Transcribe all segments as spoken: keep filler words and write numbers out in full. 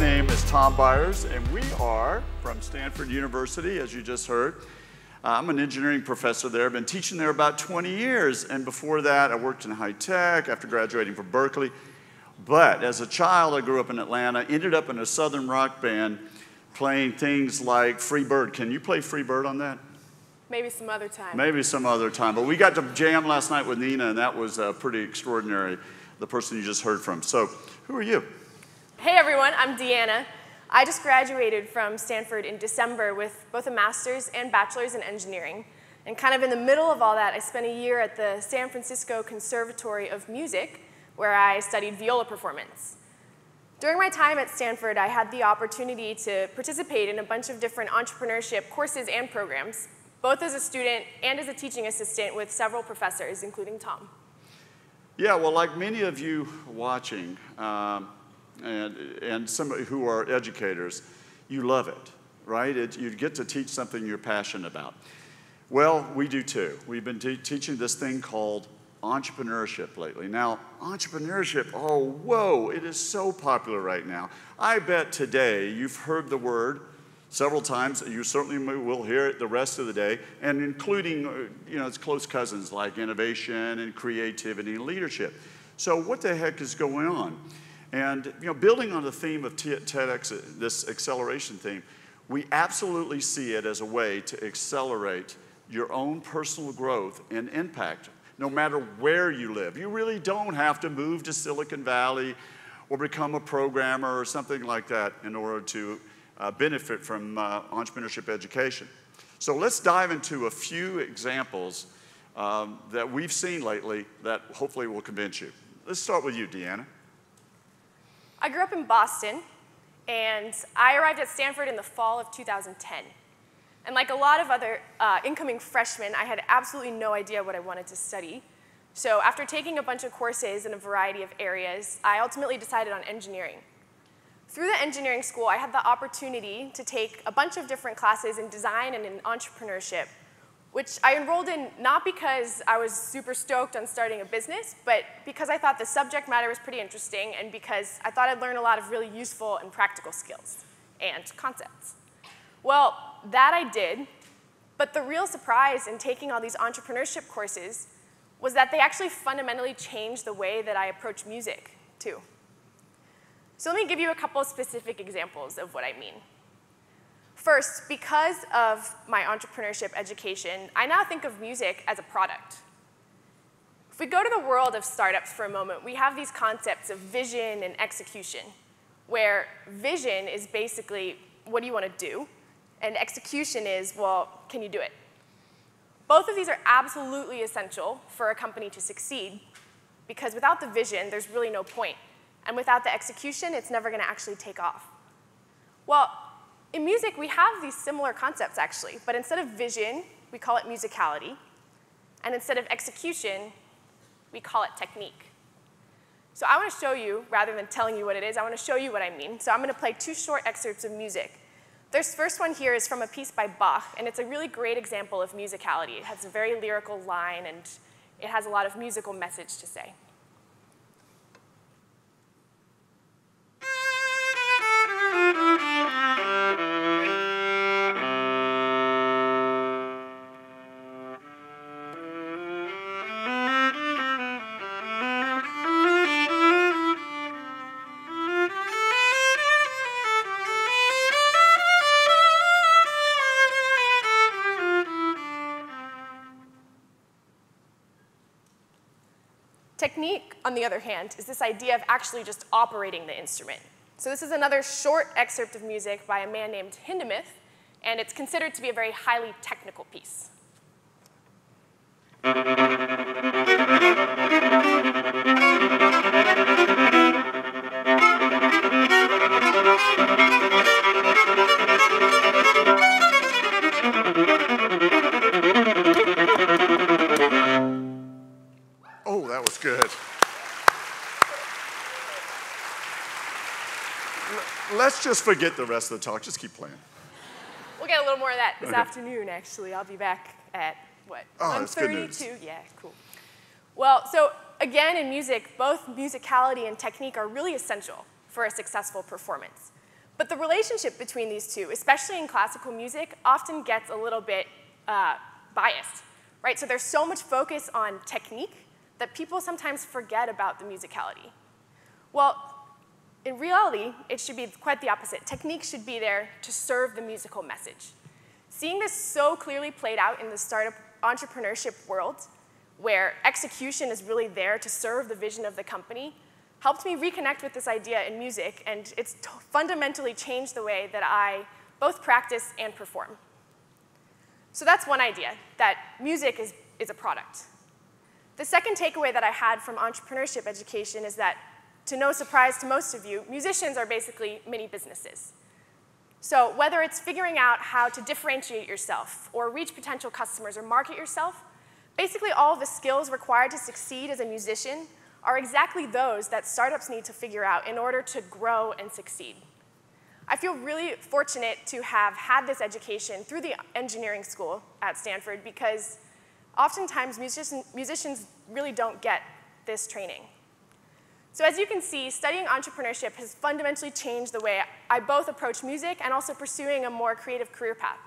name is Tom Byers, and we are from Stanford University, as you just heard. I'm an engineering professor there. I've been teaching there about twenty years, and before that I worked in high tech after graduating from Berkeley. But as a child, I grew up in Atlanta, ended up in a southern rock band playing things like Free Bird. Can you play Free Bird on that? Maybe some other time. Maybe some other time. But we got to jam last night with Nina, and that was uh, pretty extraordinary, the person you just heard from. So who are you? Hey, everyone. I'm Deanna. I just graduated from Stanford in December with both a master's and bachelor's in engineering. And kind of in the middle of all that, I spent a year at the San Francisco Conservatory of Music, where I studied viola performance. During my time at Stanford, I had the opportunity to participate in a bunch of different entrepreneurship courses and programs, both as a student and as a teaching assistant with several professors, including Tom. Yeah, well, like many of you watching, um, and, and some who are educators, you love it, right? It, you get to teach something you're passionate about. Well, we do too. We've been te- teaching this thing called entrepreneurship lately. Now, entrepreneurship, oh, whoa, it is so popular right now. I bet today you've heard the word several times. You certainly will hear it the rest of the day, and including, you know, its close cousins like innovation and creativity and leadership. So what the heck is going on? And, you know, building on the theme of TEDx, this acceleration theme, we absolutely see it as a way to accelerate your own personal growth and impact. No matter where you live. You really don't have to move to Silicon Valley or become a programmer or something like that in order to uh, benefit from uh, entrepreneurship education. So let's dive into a few examples um, that we've seen lately that hopefully will convince you. Let's start with you, Deanna. I grew up in Boston, and I arrived at Stanford in the fall of two thousand ten. And like a lot of other uh, incoming freshmen, I had absolutely no idea what I wanted to study. So after taking a bunch of courses in a variety of areas, I ultimately decided on engineering. Through the engineering school, I had the opportunity to take a bunch of different classes in design and in entrepreneurship, which I enrolled in not because I was super stoked on starting a business, but because I thought the subject matter was pretty interesting and because I thought I'd learn a lot of really useful and practical skills and concepts. Well, that I did, but the real surprise in taking all these entrepreneurship courses was that they actually fundamentally changed the way that I approach music, too. So let me give you a couple of specific examples of what I mean. First, because of my entrepreneurship education, I now think of music as a product. If we go to the world of startups for a moment, we have these concepts of vision and execution, where vision is basically, what do you want to do? And execution is, well, can you do it? Both of these are absolutely essential for a company to succeed, because without the vision, there's really no point. And without the execution, it's never going to actually take off. Well, in music, we have these similar concepts, actually. But instead of vision, we call it musicality. And instead of execution, we call it technique. So I want to show you, rather than telling you what it is, I want to show you what I mean. So I'm going to play two short excerpts of music. This first one here is from a piece by Bach, and it's a really great example of musicality. It has a very lyrical line, and it has a lot of musical message to say. Technique, on the other hand, is this idea of actually just operating the instrument. So this is another short excerpt of music by a man named Hindemith, and it's considered to be a very highly technical piece. Good. Let's just forget the rest of the talk. Just keep playing. We'll get a little more of that this okay. afternoon, actually. I'll be back at, what, one thirty-two? Oh, yeah, cool. Well, so again, in music, both musicality and technique are really essential for a successful performance. But the relationship between these two, especially in classical music, often gets a little bit uh, biased, right? So there's so much focus on technique that people sometimes forget about the musicality. Well, in reality, it should be quite the opposite. Technique should be there to serve the musical message. Seeing this so clearly played out in the startup entrepreneurship world, where execution is really there to serve the vision of the company, helped me reconnect with this idea in music, and it's fundamentally changed the way that I both practice and perform. So that's one idea, that music is, is a product. The second takeaway that I had from entrepreneurship education is that, to no surprise to most of you, musicians are basically mini businesses. So whether it's figuring out how to differentiate yourself or reach potential customers or market yourself, basically all of the skills required to succeed as a musician are exactly those that startups need to figure out in order to grow and succeed. I feel really fortunate to have had this education through the engineering school at Stanford, because oftentimes musician, musicians really don't get this training. So as you can see, studying entrepreneurship has fundamentally changed the way I both approach music and also pursuing a more creative career path.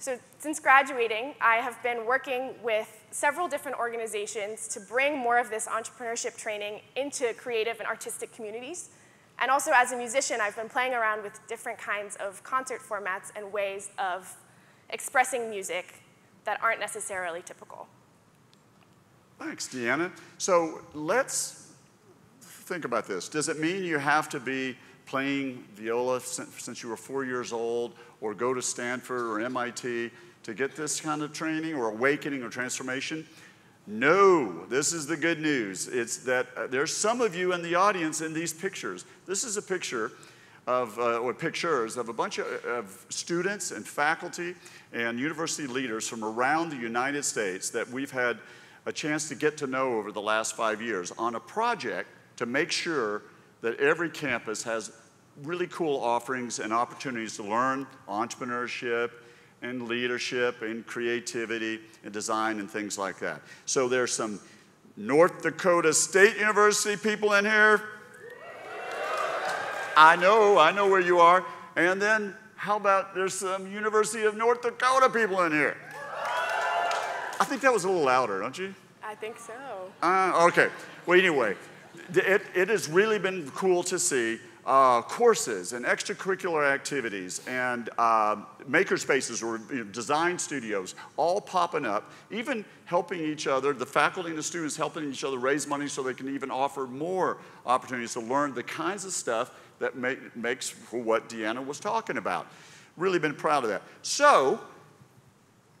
So since graduating, I have been working with several different organizations to bring more of this entrepreneurship training into creative and artistic communities. And also as a musician, I've been playing around with different kinds of concert formats and ways of expressing music that aren't necessarily typical. Thanks, Deanna. So let's think about this. Does it mean you have to be playing viola since you were four years old, or go to Stanford or M I T to get this kind of training or awakening or transformation? No, this is the good news. It's that uh, there's some of you in the audience in these pictures. This is a picture of, uh, or pictures of a bunch of, of students and faculty and university leaders from around the United States that we've had a chance to get to know over the last five years on a project to make sure that every campus has really cool offerings and opportunities to learn entrepreneurship and leadership and creativity and design and things like that. So there's some North Dakota State University people in here. I know, I know where you are. And then how about there's some University of North Dakota people in here. I think that was a little louder, don't you? I think so. Uh, okay, well anyway. It, it has really been cool to see uh, courses and extracurricular activities and uh, maker spaces or you know, design studios all popping up, even helping each other, the faculty and the students helping each other raise money so they can even offer more opportunities to learn the kinds of stuff that make, makes for what Deanna was talking about. Really been proud of that. So,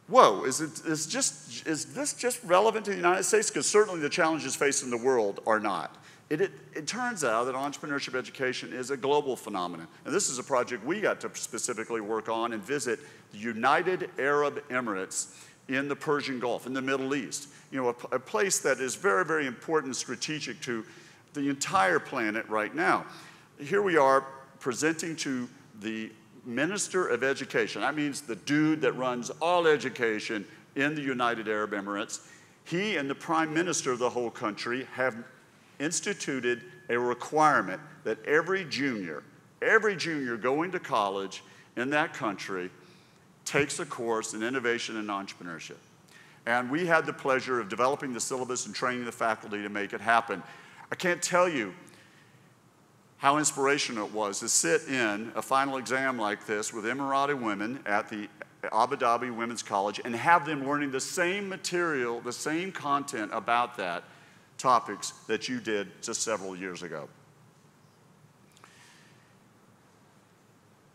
whoa, is, it, is, just, is this just relevant to the United States? Because certainly the challenges faced in the world are not. It, it, it turns out that entrepreneurship education is a global phenomenon. And this is a project we got to specifically work on and visit the United Arab Emirates in the Persian Gulf, in the Middle East. You know, a, a place that is very, very important and strategic to the entire planet right now. Here we are presenting to the Minister of Education. That means the dude that runs all education in the United Arab Emirates. He and the Prime Minister of the whole country have instituted a requirement that every junior, every junior going to college in that country takes a course in innovation and entrepreneurship. And we had the pleasure of developing the syllabus and training the faculty to make it happen. I can't tell you how inspirational it was to sit in a final exam like this with Emirati women at the Abu Dhabi Women's College and have them learning the same material, the same content about that topics that you did just several years ago.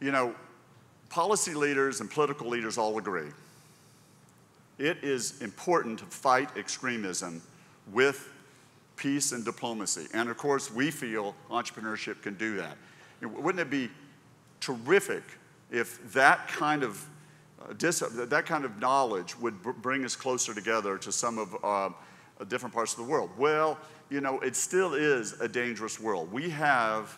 You know, policy leaders and political leaders all agree. It is important to fight extremism with peace and diplomacy. And of course, we feel entrepreneurship can do that. Wouldn't it be terrific if that kind of, uh, dis that kind of knowledge would br bring us closer together to some of uh, different parts of the world? Well, you know, it still is a dangerous world. We have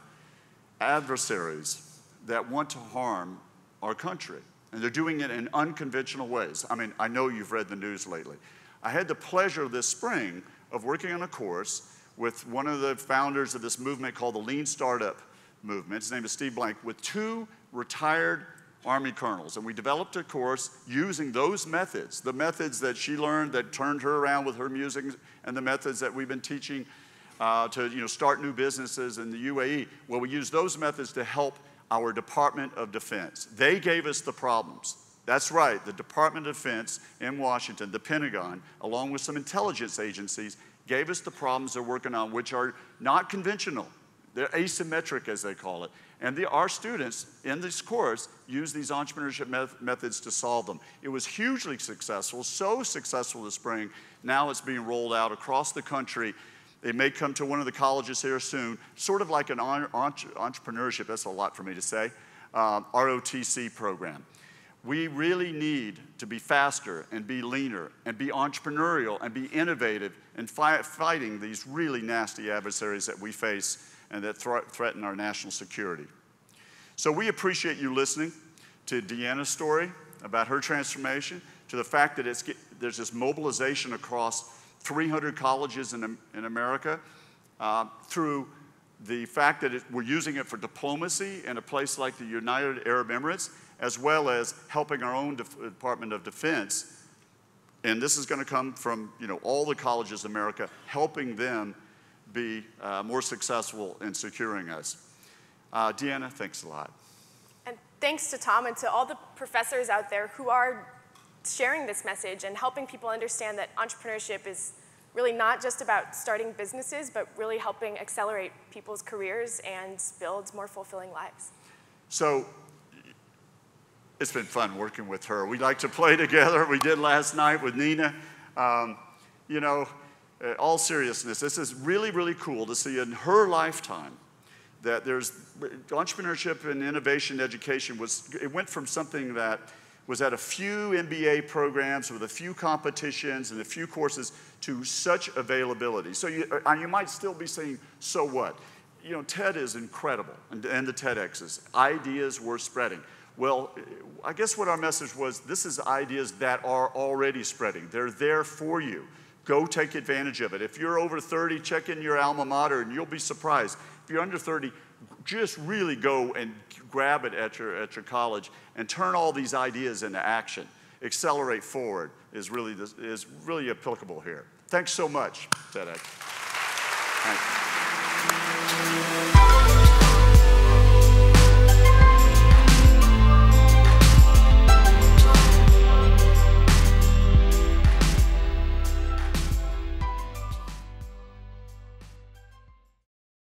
adversaries that want to harm our country, and they're doing it in unconventional ways. I mean, I know you've read the news lately. I had the pleasure this spring of working on a course with one of the founders of this movement called the Lean Startup Movement. His name is Steve Blank, with two retired Army colonels. And we developed a course using those methods, the methods that she learned that turned her around with her music, and the methods that we've been teaching uh, to you know, start new businesses in the U A E. Well, we used those methods to help our Department of Defense. They gave us the problems. That's right, the Department of Defense in Washington, the Pentagon, along with some intelligence agencies, gave us the problems they're working on, which are not conventional. They're asymmetric, as they call it. And the, our students in this course use these entrepreneurship met methods to solve them. It was hugely successful, so successful this spring. Now it's being rolled out across the country. It may come to one of the colleges here soon, sort of like an on, on, entrepreneurship, that's a lot for me to say, um, R O T C program. We really need to be faster and be leaner and be entrepreneurial and be innovative in fi fighting these really nasty adversaries that we face and that th threaten our national security. So we appreciate you listening to Deanna's story about her transformation, to the fact that it's get, there's this mobilization across three hundred colleges in, in America, uh, through the fact that it, we're using it for diplomacy in a place like the United Arab Emirates, as well as helping our own Department of Defense. And this is going to come from you know, all the colleges in America, helping them be uh, more successful in securing us. Uh, Deanna, thanks a lot. And thanks to Tom and to all the professors out there who are sharing this message and helping people understand that entrepreneurship is really not just about starting businesses, but really helping accelerate people's careers and build more fulfilling lives. So it's been fun working with her. We like to play together. We did last night with Nina. Um, you know, Uh, all seriousness, this is really, really cool to see in her lifetime that there's entrepreneurship and innovation education was, it went from something that was at a few M B A programs with a few competitions and a few courses to such availability. So you, uh, you might still be saying, so what? You know, TED is incredible, and, and the TEDx's. Ideas were spreading. Well, I guess what our message was, this is ideas that are already spreading. They're there for you. Go take advantage of it. If you're over thirty, check in your alma mater and you'll be surprised. If you're under thirty, just really go and grab it at your, at your college and turn all these ideas into action. Accelerate forward is really, is really applicable here. Thanks so much, TEDx. Thank you.